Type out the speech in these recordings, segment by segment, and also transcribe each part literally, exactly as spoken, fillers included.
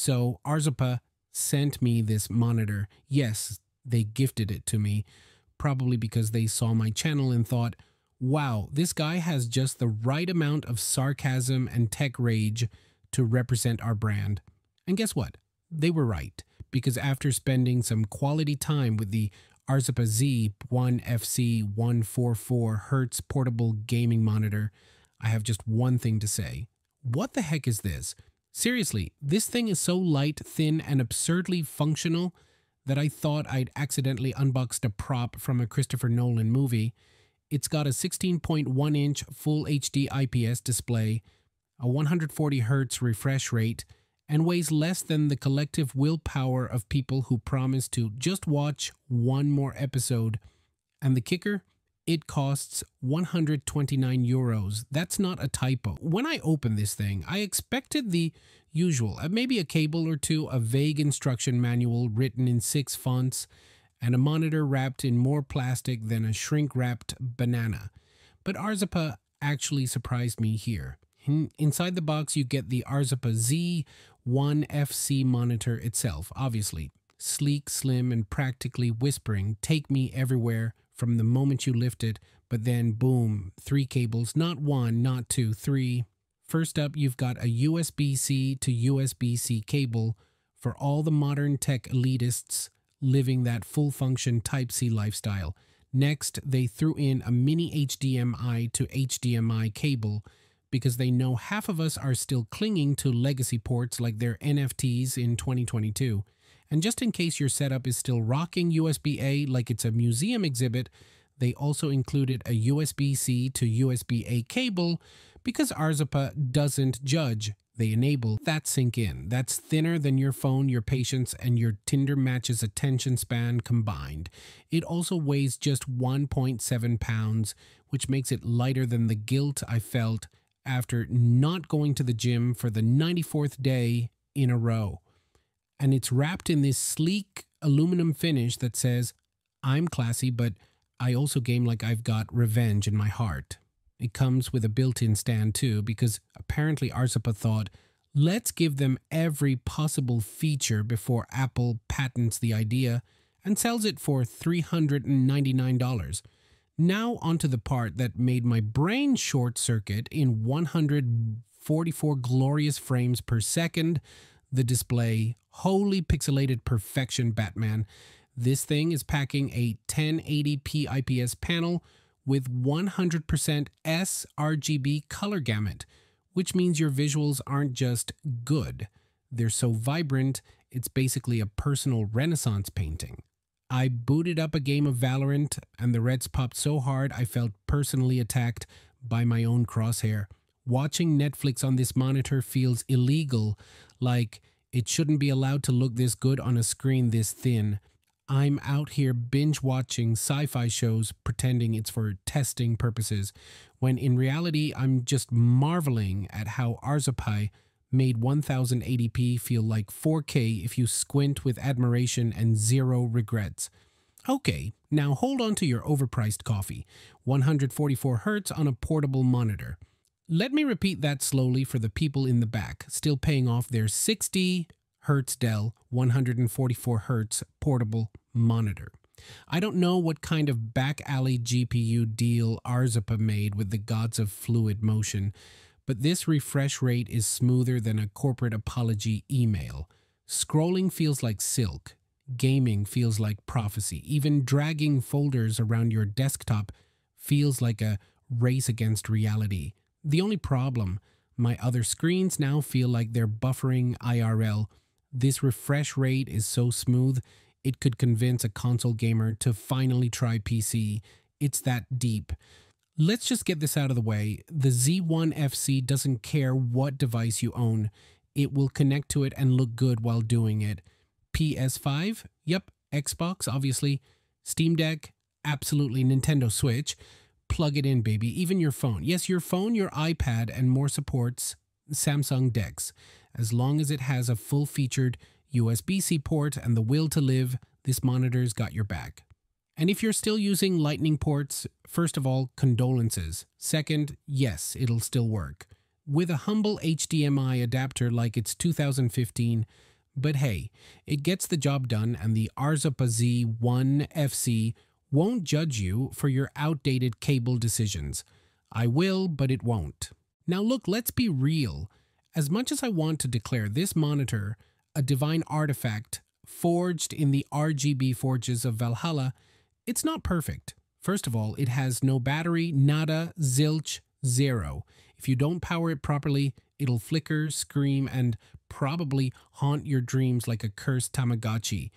So Arzopa sent me this monitor. Yes, they gifted it to me, probably because they saw my channel and thought, wow, this guy has just the right amount of sarcasm and tech rage to represent our brand. And guess what? They were right, because after spending some quality time with the Arzopa Z one F C one forty-four hertz portable gaming monitor, I have just one thing to say. What the heck is this? Seriously, this thing is so light, thin, and absurdly functional that I thought I'd accidentally unboxed a prop from a Christopher Nolan movie. It's got a sixteen point one inch full H D I P S display, a one hundred forty hertz refresh rate, and weighs less than the collective willpower of people who promise to just watch one more episode. And the kicker? It costs one hundred twenty-nine euros. That's not a typo. When I opened this thing, I expected the usual, maybe a cable or two, a vague instruction manual written in six fonts, and a monitor wrapped in more plastic than a shrink-wrapped banana. But Arzopa actually surprised me here. Inside the box, you get the Arzopa Z one F C monitor itself, obviously. Sleek, slim, and practically whispering, "Take me everywhere," from the moment you lift it, but then boom, three cables, not one, not two, three. First up, you've got a U S B C to U S B C cable for all the modern tech elitists living that full-function Type C lifestyle. Next, they threw in a mini H D M I to H D M I cable because they know half of us are still clinging to legacy ports like their N F Ts in twenty twenty-two. And just in case your setup is still rocking U S B A like it's a museum exhibit, they also included a U S B C to U S B A cable because Arzopa doesn't judge. They enable that sink in. That's thinner than your phone, your patience, and your Tinder match's attention span combined. It also weighs just one point seven pounds, which makes it lighter than the guilt I felt after not going to the gym for the ninety-fourth day in a row. And it's wrapped in this sleek aluminum finish that says, "I'm classy, but I also game like I've got revenge in my heart." It comes with a built-in stand too, because apparently Arzopa thought, let's give them every possible feature before Apple patents the idea, and sells it for three hundred ninety-nine dollars. Now onto the part that made my brain short-circuit in one hundred forty-four glorious frames per second, the display. Holy pixelated perfection, Batman. This thing is packing a ten eighty p I P S panel with one hundred percent sRGB color gamut, which means your visuals aren't just good. They're so vibrant, it's basically a personal Renaissance painting. I booted up a game of Valorant, and the reds popped so hard I felt personally attacked by my own crosshair. Watching Netflix on this monitor feels illegal, like it shouldn't be allowed to look this good on a screen this thin. I'm out here binge-watching sci-fi shows pretending it's for testing purposes, when in reality I'm just marveling at how Arzopa made ten eighty p feel like four K if you squint with admiration and zero regrets. Okay, now hold on to your overpriced coffee. one hundred forty-four hertz on a portable monitor. Let me repeat that slowly for the people in the back, still paying off their sixty hertz Dell one hundred forty-four hertz portable monitor. I don't know what kind of back-alley G P U deal Arzopa made with the gods of fluid motion, but this refresh rate is smoother than a corporate apology email. Scrolling feels like silk. Gaming feels like prophecy. Even dragging folders around your desktop feels like a race against reality. The only problem, my other screens now feel like they're buffering I R L. This refresh rate is so smooth, it could convince a console gamer to finally try P C. It's that deep. Let's just get this out of the way. The Z one F C doesn't care what device you own. It will connect to it and look good while doing it. P S five, yep, Xbox, obviously, Steam Deck, absolutely, Nintendo Switch. Plug it in, baby. Even your phone. Yes, your phone, your iPad, and more supports Samsung DeX. As long as it has a full-featured U S B C port and the will to live, this monitor's got your back. And if you're still using Lightning ports, first of all, condolences. Second, yes, it'll still work. With a humble H D M I adapter like it's two thousand fifteen, But hey, it gets the job done, and the Arzopa Z one F C won't judge you for your outdated cable decisions. I will, but it won't. Now look, let's be real. As much as I want to declare this monitor a divine artifact forged in the R G B forges of Valhalla, it's not perfect. First of all, it has no battery, nada, zilch, zero. If you don't power it properly, it'll flicker, scream, and probably haunt your dreams like a cursed Tamagotchi.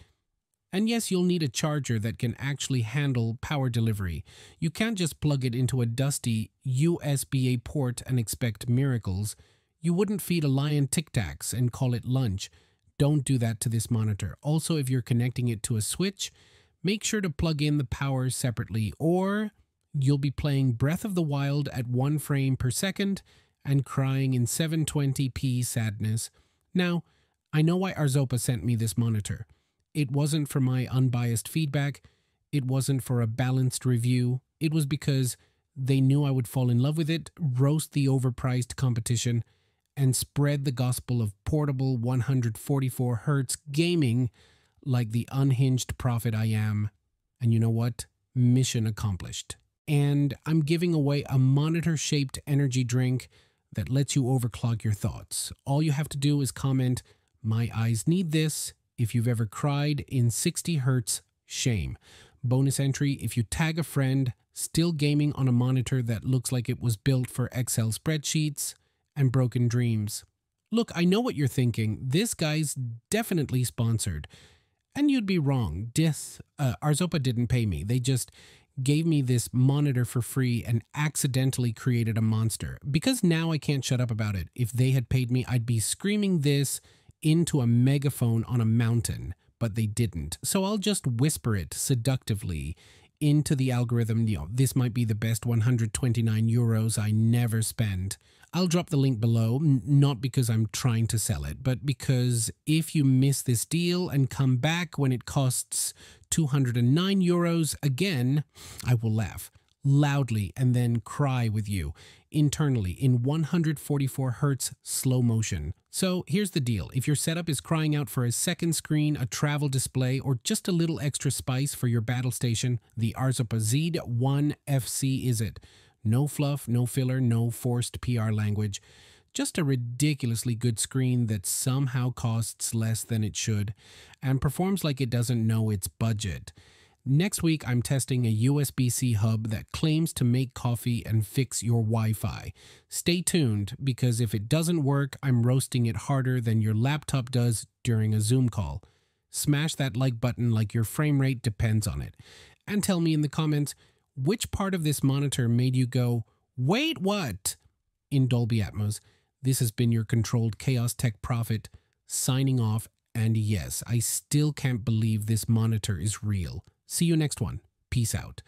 And yes, you'll need a charger that can actually handle power delivery. You can't just plug it into a dusty U S B A port and expect miracles. You wouldn't feed a lion Tic Tacs and call it lunch. Don't do that to this monitor. Also, if you're connecting it to a switch, make sure to plug in the power separately, or you'll be playing Breath of the Wild at one frame per second and crying in seven twenty p sadness. Now, I know why Arzopa sent me this monitor. It wasn't for my unbiased feedback. It wasn't for a balanced review. It was because they knew I would fall in love with it, roast the overpriced competition, and spread the gospel of portable one forty-four hertz gaming like the unhinged prophet I am. And you know what? Mission accomplished. And I'm giving away a monitor-shaped energy drink that lets you overclock your thoughts. All you have to do is comment, "My eyes need this," if you've ever cried in sixty hertz, shame. Bonus entry, if you tag a friend still gaming on a monitor that looks like it was built for Excel spreadsheets and broken dreams. Look, I know what you're thinking. This guy's definitely sponsored. And you'd be wrong. Dis, uh, Arzopa didn't pay me. They just gave me this monitor for free and accidentally created a monster. Because now I can't shut up about it. If they had paid me, I'd be screaming this into a megaphone on a mountain, but they didn't. So I'll just whisper it seductively into the algorithm. You know, this might be the best one hundred twenty-nine euros I never spend. I'll drop the link below, not because I'm trying to sell it, but because if you miss this deal and come back when it costs two hundred nine euros again, I will laugh loudly and then cry with you internally in one forty-four hertz slow motion. So here's the deal. If your setup is crying out for a second screen, a travel display, or just a little extra spice for your battle station, the Arzopa Z one F C is it. No fluff, no filler, no forced P R language. Just a ridiculously good screen that somehow costs less than it should and performs like it doesn't know its budget. Next week, I'm testing a U S B C hub that claims to make coffee and fix your Wi-Fi. Stay tuned, because if it doesn't work, I'm roasting it harder than your laptop does during a Zoom call. Smash that like button like your frame rate depends on it. And tell me in the comments, which part of this monitor made you go, "Wait, what?" in Dolby Atmos. This has been your controlled chaos tech prophet signing off. And yes, I still can't believe this monitor is real. See you next one. Peace out.